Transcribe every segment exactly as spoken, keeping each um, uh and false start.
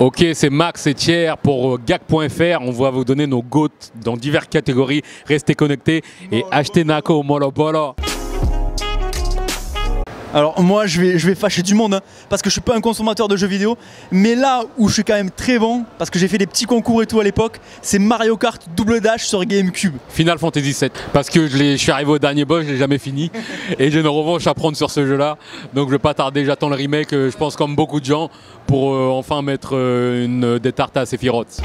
Ok, c'est Max et Thiers pour G A A K point F R. On va vous donner nos goats dans diverses catégories. Restez connectés et achetez Nako Molo Bolo. Alors moi je vais, je vais fâcher du monde hein, parce que je suis pas un consommateur de jeux vidéo, mais là où je suis quand même très bon, parce que j'ai fait des petits concours et tout à l'époque, c'est Mario Kart Double Dash sur Gamecube. Final Fantasy sept, parce que je, je suis arrivé au dernier boss, je l'ai jamais fini et j'ai une revanche à prendre sur ce jeu là, donc je vais pas tarder, j'attends le remake, je pense comme beaucoup de gens, pour euh, enfin mettre euh, une, des tartes à Sephiroth.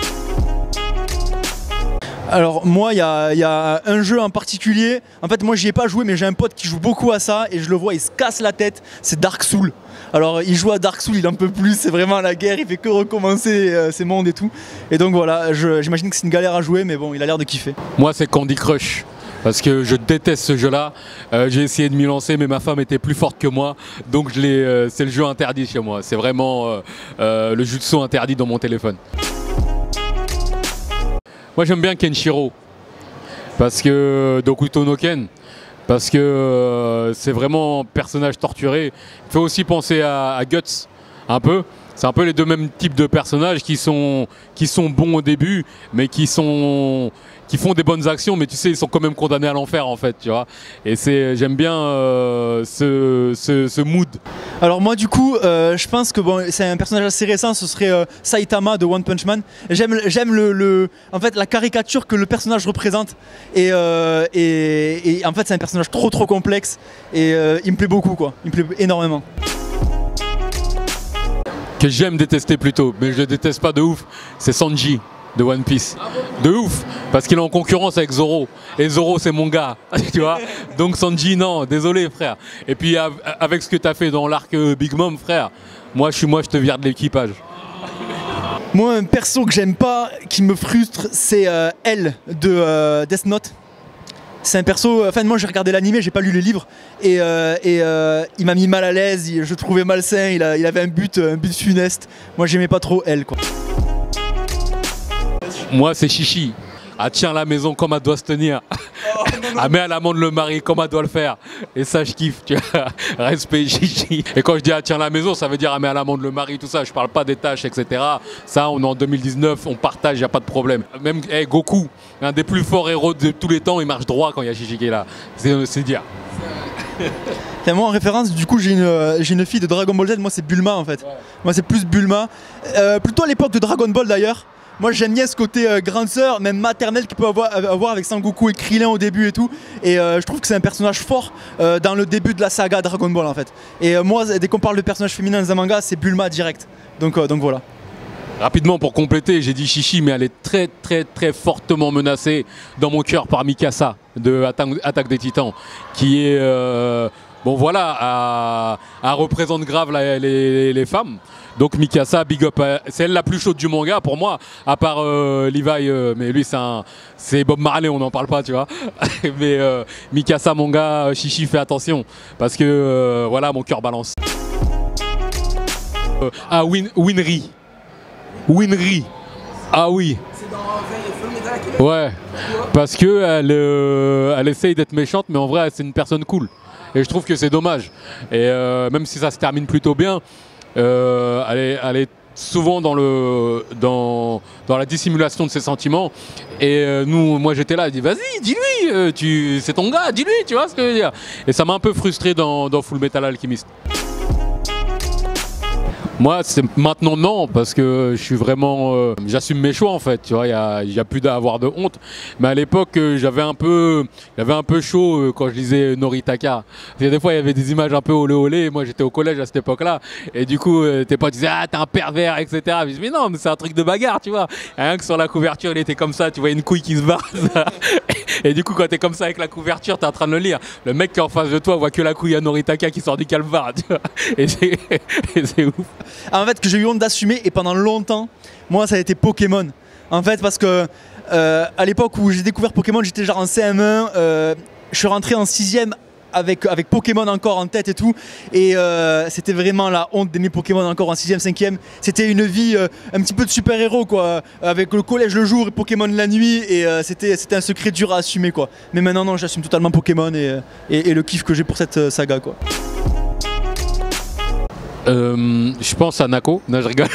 Alors moi il y, y a un jeu en particulier, en fait moi j'y ai pas joué mais j'ai un pote qui joue beaucoup à ça et je le vois, il se casse la tête, c'est Dark Soul. Alors il joue à Dark Soul, il en peut plus, c'est vraiment la guerre, il fait que recommencer euh, ses mondes et tout. Et donc voilà, j'imagine que c'est une galère à jouer mais bon, il a l'air de kiffer. Moi c'est Candy Crush, parce que je déteste ce jeu là, euh, j'ai essayé de m'y lancer mais ma femme était plus forte que moi, donc je l'ai, euh, c'est le jeu interdit chez moi, c'est vraiment euh, euh, le jeu de saut interdit dans mon téléphone. Moi j'aime bien Kenshiro, parce que Dokuto no Ken, parce que euh, c'est vraiment un personnage torturé. Il fait aussi penser à, à Guts, un peu. C'est un peu les deux mêmes types de personnages qui sont, qui sont bons au début, mais qui, sont, qui font des bonnes actions, mais tu sais, ils sont quand même condamnés à l'enfer en fait, tu vois. Et j'aime bien euh, ce, ce, ce mood. Alors moi du coup, euh, je pense que bon, c'est un personnage assez récent, ce serait euh, Saitama de One Punch Man. J'aime le, le, en fait, la caricature que le personnage représente. Et, euh, et, et en fait, c'est un personnage trop trop complexe. Et euh, il me plaît beaucoup, quoi. Il me plaît énormément. Que j'aime détester plutôt, mais je le déteste pas de ouf, c'est Sanji de One Piece. De ouf, parce qu'il est en concurrence avec Zoro, et Zoro c'est mon gars, tu vois. Donc Sanji, non, désolé frère. Et puis avec ce que tu as fait dans l'arc Big Mom, frère, moi je suis moi, je te vire de l'équipage. Moi un perso que j'aime pas, qui me frustre, c'est euh, L de euh, Death Note. C'est un perso, enfin moi j'ai regardé l'animé, j'ai pas lu les livres et, euh, et euh, il m'a mis mal à l'aise, je le trouvais malsain, il, a, il avait un but, un but funeste. Moi j'aimais pas trop elle quoi. Moi c'est Chichi. Ah tiens la maison comme elle doit se tenir. Oh, non, non. Ah mets à l'amende le mari comme elle doit le faire. Et ça je kiffe, tu vois. Respect Chichi. Et quand je dis ah tiens la maison, ça veut dire ah mets à l'amende le mari, tout ça, je parle pas des tâches, et cetera. Ça on est en deux mille dix-neuf, on partage, y a pas de problème. Même hey, Goku, un des plus forts héros de tous les temps, il marche droit quand il y a Chichi qui est là. C'est dire. Moi en référence, du coup j'ai une, une fille de Dragon Ball Z, moi c'est Bulma en fait. Ouais. Moi c'est plus Bulma. Euh, plutôt à l'époque de Dragon Ball d'ailleurs. Moi j'aime bien ce côté euh, grande sœur, même maternelle qu'il peut avoir, avoir avec Sangoku et Krillin au début et tout. Et euh, je trouve que c'est un personnage fort euh, dans le début de la saga Dragon Ball en fait. Et euh, moi dès qu'on parle de personnages féminins dans un manga, c'est Bulma direct. Donc, euh, donc voilà. Rapidement pour compléter, j'ai dit Chichi, mais elle est très très très fortement menacée dans mon cœur par Mikasa de Attaque des Titans, qui est euh, bon voilà, elle représente grave la, les, les femmes. Donc Mikasa, big up, c'est elle la plus chaude du manga pour moi, à part euh, Levi, euh, mais lui c'est un, c'est Bob Marley, on n'en parle pas, tu vois. Mais euh, Mikasa, mon gars, Chichi, fais attention, parce que euh, voilà, mon cœur balance. Euh, ah, Win, Winry. Winry, ah oui. C'est dans Fullmetal Alchemist. Ouais, parce que elle, euh, elle essaye d'être méchante, mais en vrai c'est une personne cool. Et je trouve que c'est dommage. Et euh, même si ça se termine plutôt bien, euh, elle, est, elle est souvent dans, le, dans, dans la dissimulation de ses sentiments. Et euh, nous, moi j'étais là, je dis vas-y, dis-lui, euh, c'est ton gars, dis-lui, tu vois ce que je veux dire. Et ça m'a un peu frustré dans, dans Fullmetal Alchemist. Moi, c'est maintenant non, parce que je suis vraiment, euh, j'assume mes choix en fait, tu vois, il n'y a, y a plus d'avoir de honte. Mais à l'époque, euh, j'avais un peu, j'avais un peu chaud euh, quand je lisais Noritaka. Parce que des fois, il y avait des images un peu olé olé. Moi, j'étais au collège à cette époque-là, et du coup, euh, tes potes disaient ah t'es un pervers, et cetera. Je dis mais non, mais c'est un truc de bagarre, tu vois. Rien que sur la couverture, il était comme ça, tu vois une couille qui se barre. Et du coup, quand t'es comme ça avec la couverture, t'es en train de le lire. Le mec qui est en face de toi voit que la couille à Noritaka qui sort du calvar, tu vois. Et c'est ouf. En fait, que j'ai eu honte d'assumer, et pendant longtemps, moi ça a été Pokémon. En fait, parce que euh, à l'époque où j'ai découvert Pokémon, j'étais genre en C M un, euh, je suis rentré en sixième avec, avec Pokémon encore en tête et tout. Et euh, c'était vraiment la honte d'aimer Pokémon encore en sixième, cinquième. C'était une vie euh, un petit peu de super-héros quoi, avec le collège le jour et Pokémon la nuit. Et euh, c'était un secret dur à assumer quoi. Mais maintenant, non, j'assume totalement Pokémon et, et, et le kiff que j'ai pour cette saga quoi. Euh, je pense à Nako, non je rigole.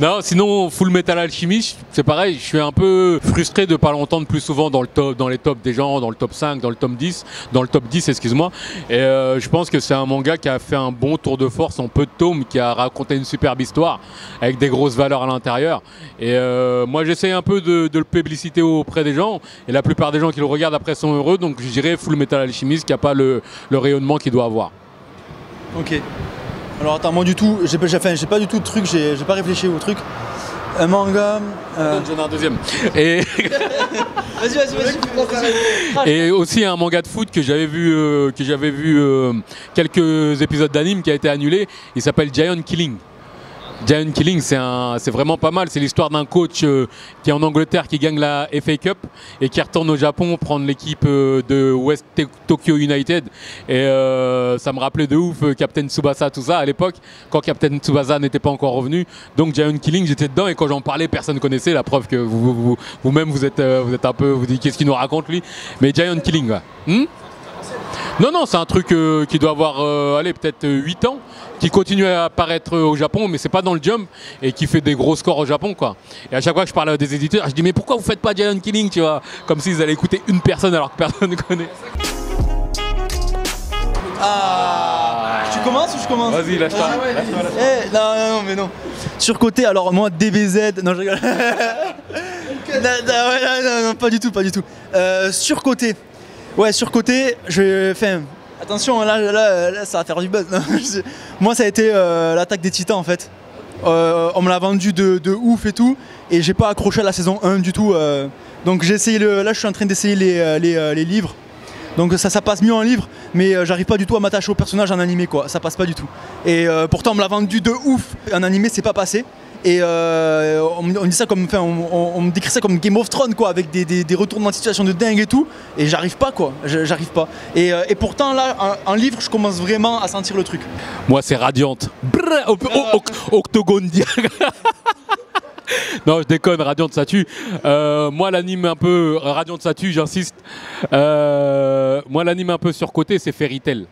Non, sinon Fullmetal Alchemist, c'est pareil, je suis un peu frustré de ne pas l'entendre plus souvent dans, le top, dans les tops des gens, dans le top cinq, dans le top dix, dans le top dix, excuse-moi. Et euh, je pense que c'est un manga qui a fait un bon tour de force en peu de tomes, qui a raconté une superbe histoire avec des grosses valeurs à l'intérieur. Et euh, moi j'essaye un peu de, de le publiciter auprès des gens, et la plupart des gens qui le regardent après sont heureux, donc je dirais Fullmetal Alchemist qui n'a pas le, le rayonnement qu'il doit avoir. Ok. Alors attends, moi du tout, j'ai enfin, pas du tout de truc, j'ai pas réfléchi au truc. Un manga... Euh... Attends, j'en ai un deuxième. Et... vas-y, vas-y, vas-y. Et aussi un manga de foot que j'avais vu, euh, que j'avais vu euh, quelques épisodes d'anime qui a été annulé. Il s'appelle Giant Killing. Giant Killing, c'est vraiment pas mal. C'est l'histoire d'un coach euh, qui est en Angleterre, qui gagne la F A Cup et qui retourne au Japon prendre l'équipe euh, de West Tokyo United. Et euh, ça me rappelait de ouf euh, Captain Tsubasa, tout ça à l'époque, quand Captain Tsubasa n'était pas encore revenu. Donc Giant Killing, j'étais dedans et quand j'en parlais, personne connaissait. La preuve que vous-même, vous, vous, vous, vous, êtes, euh, vous êtes un peu, vous dites qu'est-ce qu'il nous raconte lui. Mais Giant Killing, ouais. Hmm ? Non, non, c'est un truc euh, qui doit avoir, euh, allez, peut-être euh, huit ans, qui continue à apparaître euh, au Japon, mais c'est pas dans le Jump, et qui fait des gros scores au Japon, quoi. Et à chaque fois que je parle à des éditeurs, je dis, mais pourquoi vous faites pas Giant Killing, tu vois? Comme s'ils allaient écouter une personne alors que personne ne connaît. Ah, tu commences ou je commence? Vas-y, lâche-toi. Ah, ouais, lâche-toi, lâche-toi. Eh, non, non, mais non. Surcoté, alors moi, D B Z, non, je rigole. non, non, non, non, pas du tout, pas du tout. Euh, surcoté. Ouais, surcoté, je... Enfin, attention, là, là, là, ça va faire du buzz. Moi, ça a été euh, l'attaque des Titans, en fait. Euh, on me l'a vendu de, de ouf et tout, et j'ai pas accroché à la saison un du tout. Euh, donc, j'ai essayé le... là, je suis en train d'essayer les, les, les livres. Donc, ça, ça passe mieux en livre, mais euh, j'arrive pas du tout à m'attacher au personnage en animé, quoi. Ça passe pas du tout. Et euh, pourtant, on me l'a vendu de ouf. En animé, c'est pas passé. Et euh, on, on, dit ça comme, enfin, on, on, on me décrit ça comme Game of Thrones, quoi, avec des, des, des retournements de situation de dingue et tout, et j'arrive pas, quoi, j'arrive pas. Et, euh, et pourtant, là, en, en livre, je commence vraiment à sentir le truc. Moi, c'est Radiante. Brrr, oh, oh, oh, octogone diag. Non, je déconne, Radiante ça tue. Euh, moi, l'anime un peu, Radiante ça tue, j'insiste. Euh, moi, l'anime un peu surcoté, c'est Fairy Tail.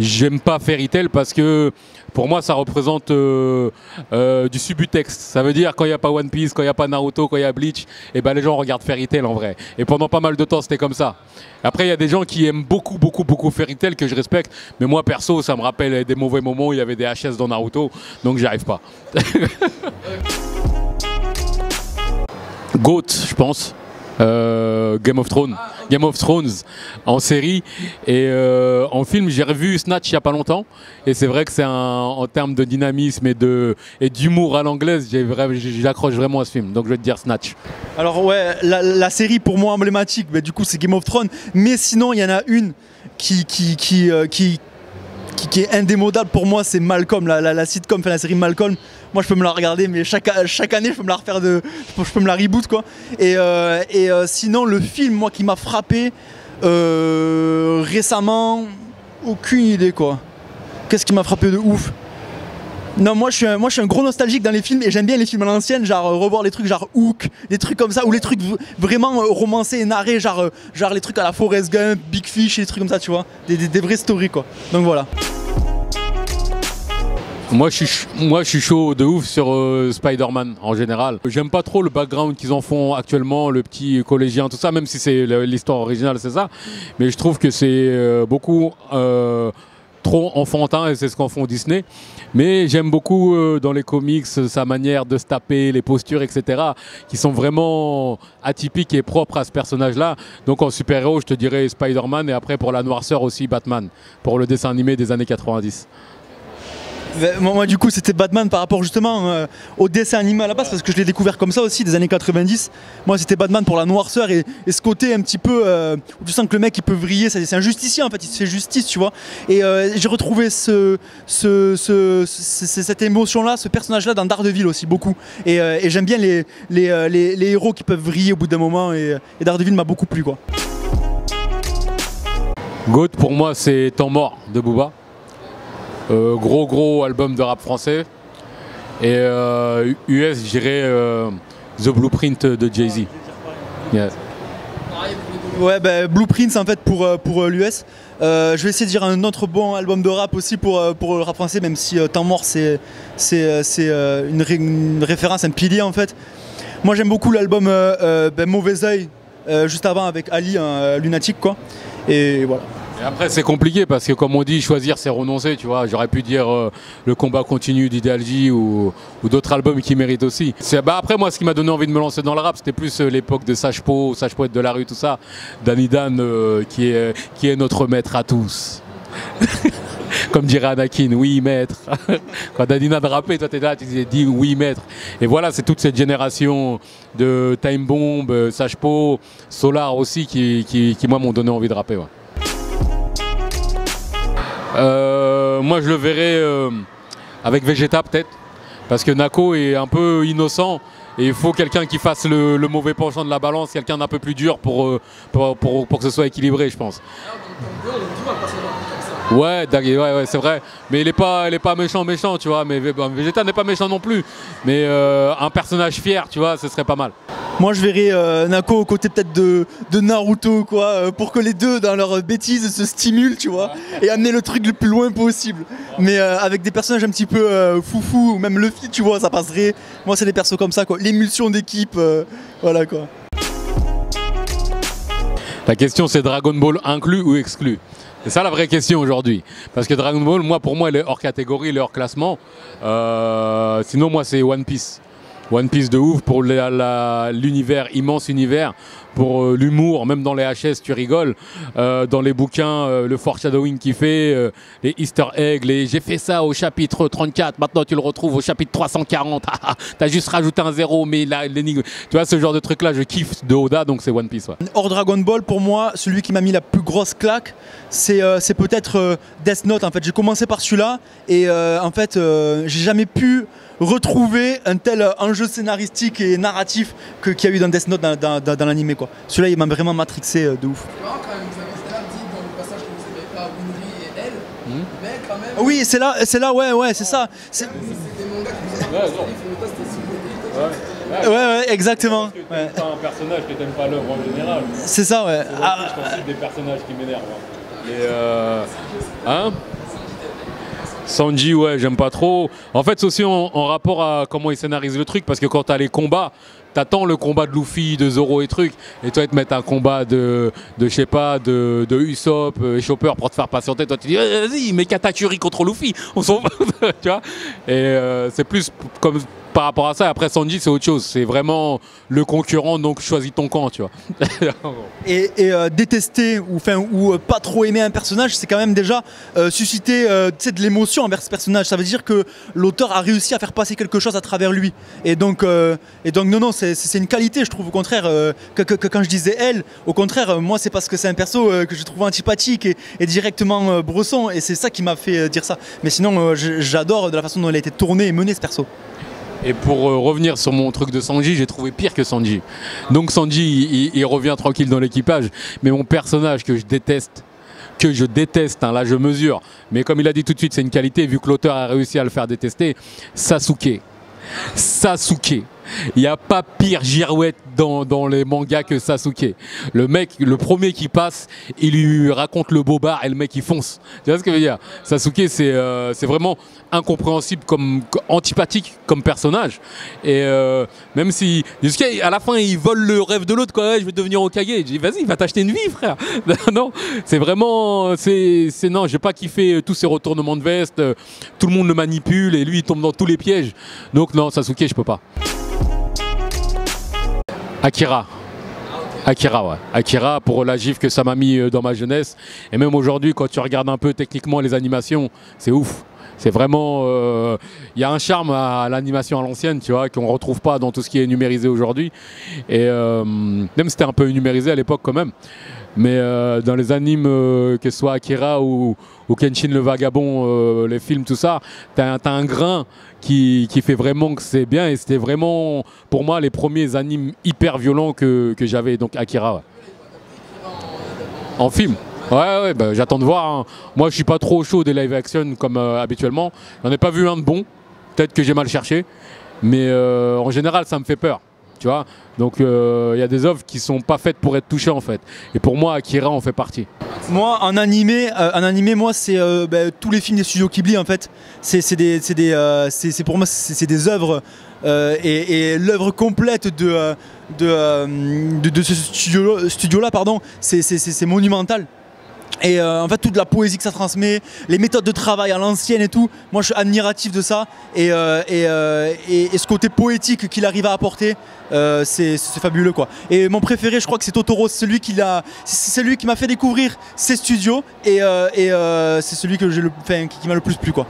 J'aime pas Fairy Tail parce que pour moi ça représente euh, euh, du subutex. Ça veut dire quand il n'y a pas One Piece, quand il n'y a pas Naruto, quand il y a Bleach, et ben les gens regardent Fairy Tail en vrai. Et pendant pas mal de temps c'était comme ça. Après il y a des gens qui aiment beaucoup beaucoup beaucoup Fairy Tail que je respecte, mais moi perso ça me rappelle des mauvais moments où il y avait des H S dans Naruto, donc j'y arrive pas. Goat, je pense. Euh, Game of Thrones, Game of Thrones en série et euh, en film. J'ai revu Snatch il n'y a pas longtemps et c'est vrai que c'est un, en termes de dynamisme et de et d'humour à l'anglaise, j'accroche vraiment à ce film. Donc je vais te dire Snatch. Alors ouais, la, la série pour moi emblématique, bah, du coup c'est Game of Thrones. Mais sinon il y en a une qui qui qui euh, qui Qui, qui est indémodable pour moi, c'est Malcolm, la, la, la sitcom, enfin la série Malcolm. Moi je peux me la regarder, mais chaque, chaque année je peux me la refaire, de, je peux me la reboot, quoi. Et, euh, et euh, sinon le film, moi qui m'a frappé euh, récemment, aucune idée, quoi. Qu'est-ce qui m'a frappé de ouf? Non, moi je, suis un, moi je suis un gros nostalgique dans les films et j'aime bien les films à l'ancienne, genre euh, revoir les trucs genre Hook, des trucs comme ça, ou les trucs vraiment euh, romancés et narrés, genre, euh, genre les trucs à la Forrest Gump, Big Fish et des trucs comme ça, tu vois, des, des, des vraies stories, quoi. Donc voilà. Moi je, suis, moi je suis chaud de ouf sur euh, Spider-Man en général. J'aime pas trop le background qu'ils en font actuellement, le petit collégien, tout ça, même si c'est l'histoire originale, c'est ça. Mais je trouve que c'est euh, beaucoup... Euh, trop enfantin et c'est ce qu'en font Disney, mais j'aime beaucoup euh, dans les comics sa manière de se taper, les postures, etc., qui sont vraiment atypiques et propres à ce personnage là donc en super héros je te dirais Spider-Man, et après pour la noirceur aussi Batman pour le dessin animé des années quatre-vingt-dix. Moi du coup c'était Batman par rapport justement euh, au dessin animé à la base, parce que je l'ai découvert comme ça aussi des années quatre-vingt-dix. Moi c'était Batman pour la noirceur et, et ce côté un petit peu euh, où tu sens que le mec il peut vriller, c'est un justicier en fait, il se fait justice, tu vois. Et euh, j'ai retrouvé ce, ce, ce, ce, cette émotion là, ce personnage là dans Daredevil aussi beaucoup. Et, euh, et j'aime bien les, les, les, les héros qui peuvent vriller au bout d'un moment, et, et Daredevil m'a beaucoup plu, quoi. Goat pour moi c'est Temps Mort de Booba. Euh, gros gros album de rap français, et euh, U S je dirais euh, The Blueprint de Jay-Z. Yeah. Ouais, bah, Blueprint en fait pour, pour l'U S. Euh, je vais essayer de dire un autre bon album de rap aussi pour, euh, pour le rap français, même si euh, Temps Mort c'est euh, une, ré une référence, un pilier en fait. Moi j'aime beaucoup l'album euh, euh, ben, Mauvais Oeil, euh, juste avant avec Ali, un euh, lunatique quoi, et voilà. Et après c'est compliqué parce que comme on dit, choisir c'est renoncer, tu vois. J'aurais pu dire euh, Le Combat Continu d'Idéalgie ou, ou d'autres albums qui méritent aussi. Bah, après moi ce qui m'a donné envie de me lancer dans le rap, c'était plus euh, l'époque de Sachepo, Sachepo de la rue, tout ça. Danny Dan euh, qui, est, qui est notre maître à tous. Comme dirait Anakin, oui maître. Quand Danina de rappait, toi t'es là, tu dis oui maître. Et voilà, c'est toute cette génération de Time Bomb, Sachepo, Solar aussi qui, qui, qui moi m'ont donné envie de rapper. Ouais. Euh, moi je le verrais euh, avec Vegeta peut-être, parce que Nako est un peu innocent et il faut quelqu'un qui fasse le, le mauvais penchant de la balance, quelqu'un d'un peu plus dur pour, pour, pour, pour que ce soit équilibré je pense. Ouais, ouais, ouais c'est vrai, mais il n'est pas, pas méchant méchant tu vois, mais Vegeta n'est pas méchant non plus, mais euh, un personnage fier tu vois, ce serait pas mal. Moi je verrais euh, Nako aux côtés peut-être de, de Naruto quoi, euh, pour que les deux dans leurs bêtises se stimulent tu vois, et amener le truc le plus loin possible. Mais euh, avec des personnages un petit peu euh, foufou ou même Luffy tu vois, ça passerait. Moi c'est des persos comme ça quoi, l'émulsion d'équipe, euh, voilà quoi. La question c'est Dragon Ball inclus ou exclu? C'est ça la vraie question aujourd'hui, parce que Dragon Ball, moi pour moi, il est hors catégorie, il est hors classement. Euh, sinon, moi, c'est One Piece. One Piece de ouf pour l'univers, immense univers, pour euh, l'humour, même dans les H S, tu rigoles. Euh, dans les bouquins, euh, le foreshadowing qu'il fait, euh, les Easter eggs, les j'ai fait ça au chapitre trente-quatre, maintenant tu le retrouves au chapitre trois cent quarante. T'as juste rajouté un zéro, mais là, l'énigme. Tu vois, ce genre de truc-là, je kiffe de Oda, donc c'est One Piece. Ouais. Hors Dragon Ball, pour moi, celui qui m'a mis la plus grosse claque, c'est euh, peut-être euh, Death Note en fait. J'ai commencé par celui-là et euh, en fait euh, j'ai jamais pu retrouver un tel enjeu scénaristique et narratif qu'il y a eu dans Death Note dans, dans, dans, dans l'animé quoi. Celui-là il m'a vraiment matrixé euh, de ouf. C'est marrant quand même, vous avez cela dit dans le passage que vous savez pas Winry et elle, mmh. Mais quand même... Oui c'est là, c'est là, ouais ouais c'est ça. C'est des mangas qui vous ont ouais, ouais. Ouais, ouais, exactement. Parce que t'aimes ouais. Pas un personnage, que t'aimes pas l'œuvre en général. C'est ça, ouais. Ah, je t'en cite des personnages qui m'énervent. Hein. Et euh... Hein Sanji, ouais, j'aime pas trop. En fait, c'est aussi en, en rapport à comment ils scénarisent le truc, parce que quand t'as les combats, t'attends le combat de Luffy, de Zoro et truc, et toi, ils te mettent un combat de, de je sais pas, de, de Usopp et Chopper pour te faire patienter. Toi, tu dis, eh, vas-y, mets Katakuri contre Luffy, on s'en va, tu vois. Et euh, c'est plus comme par rapport à ça. Après, Sanji, c'est autre chose. C'est vraiment le concurrent, donc choisis ton camp, tu vois. et et euh, détester ou, enfin, ou euh, pas trop aimer un personnage, c'est quand même déjà euh, susciter euh, de l'émotion envers ce personnage. Ça veut dire que l'auteur a réussi à faire passer quelque chose à travers lui. Et donc, euh, et donc non, non, c'est une qualité, je trouve, au contraire. Euh, que, que, que, quand je disais elle, au contraire, euh, moi, c'est parce que c'est un perso euh, que je trouve antipathique et, et directement euh, bresson. Et c'est ça qui m'a fait euh, dire ça. Mais sinon, euh, j'adore de la façon dont il a été tourné et mené, ce perso. Et pour euh, revenir sur mon truc de Sanji, j'ai trouvé pire que Sanji. Donc Sanji, il, il revient tranquille dans l'équipage. Mais mon personnage que je déteste, que je déteste, hein, là je mesure. Mais comme il a dit tout de suite, c'est une qualité, vu que l'auteur a réussi à le faire détester. Sasuke. Sasuke. Il n'y a pas pire girouette dans, dans les mangas que Sasuke. Le mec, le premier qui passe, il lui raconte le bobard et le mec il fonce. Tu vois ce que je veux dire? Sasuke c'est euh, vraiment incompréhensible, comme antipathique comme personnage. Et euh, même si jusqu'à la fin il vole le rêve de l'autre, quoi, je vais devenir Hokage. Je dis vas-y, va t'acheter une vie frère. Non, c'est vraiment, c'est non, j'ai pas kiffé tous ces retournements de veste, tout le monde le manipule et lui il tombe dans tous les pièges. Donc non, Sasuke je peux pas. Akira. Akira, ouais. Akira, pour la gifle que ça m'a mis dans ma jeunesse. Et même aujourd'hui, quand tu regardes un peu techniquement les animations, c'est ouf. C'est vraiment... Il euh, y a un charme à l'animation à l'ancienne, tu vois, qu'on ne retrouve pas dans tout ce qui est numérisé aujourd'hui. Et euh, même c'était un peu numérisé à l'époque quand même. Mais euh, dans les animes, euh, que ce soit Akira ou, ou Kenshin le Vagabond, euh, les films, tout ça, t'as t'as un grain qui, qui fait vraiment que c'est bien. Et c'était vraiment, pour moi, les premiers animes hyper violents que, que j'avais. Donc Akira, ouais. En film. Ouais, ouais, bah, j'attends de voir. Hein. Moi, je suis pas trop chaud des live action comme euh, habituellement. J'en ai pas vu un de bon. Peut-être que j'ai mal cherché. Mais euh, en général, ça me fait peur. tu vois. Donc il euh, y a des œuvres qui sont pas faites pour être touchées en fait. Et pour moi, Akira en fait partie. Moi, un animé, euh, un animé, moi c'est euh, bah, tous les films des studios Ghibli en fait. C'est des, c'est des, euh, c'est pour moi c'est des œuvres euh, et, et l'œuvre complète de euh, de, euh, de de ce studio studio là pardon, c'est monumental. Et euh, en fait toute la poésie que ça transmet, les méthodes de travail à l'ancienne et tout, moi je suis admiratif de ça et, euh, et, euh, et, et ce côté poétique qu'il arrive à apporter, euh, c'est fabuleux quoi. Et mon préféré je crois que c'est Totoro, c'est celui qui m'a fait découvrir ses studios et, euh, et euh, c'est celui que j'ai le, enfin, qui, qui m'a le plus plu quoi.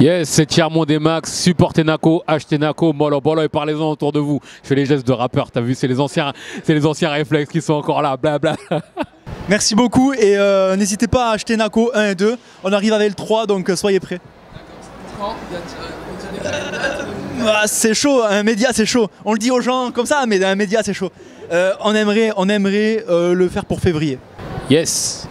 Yes, c'est Tiers-Monde des Max, supportez Nako, achetez Nako, mollo mollo et parlez-en autour de vous. Je fais les gestes de rappeur, t'as vu, c'est les anciens, c'est les anciens réflexes qui sont encore là, blabla. Merci beaucoup et euh, n'hésitez pas à acheter Nako un et deux, on arrive avec le trois donc soyez prêts. Euh, c'est chaud, un média c'est chaud, on le dit aux gens comme ça mais un média c'est chaud. Euh, on aimerait, on aimerait euh, le faire pour février. Yes.